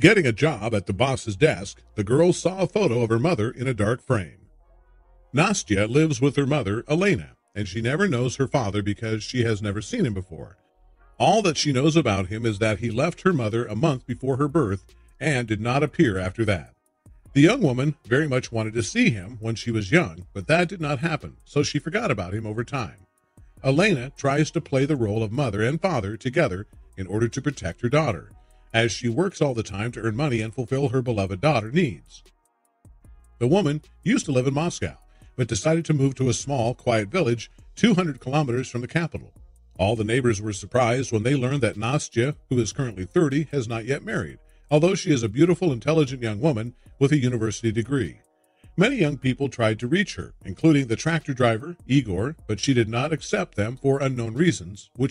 Getting a job at the boss's desk, the girl saw a photo of her mother in a dark frame. Nastya lives with her mother, Elena, and she never knows her father because she has never seen him before. All that she knows about him is that he left her mother a month before her birth and did not appear after that. The young woman very much wanted to see him when she was young, but that did not happen, so she forgot about him over time. Elena tries to play the role of mother and father together in order to protect her daughter, as she works all the time to earn money and fulfill her beloved daughter's needs. The woman used to live in Moscow, but decided to move to a small, quiet village 200 kilometers from the capital. All the neighbors were surprised when they learned that Nastya, who is currently 30, has not yet married, although she is a beautiful, intelligent young woman with a university degree. Many young people tried to reach her, including the tractor driver, Igor, but she did not accept them for unknown reasons, which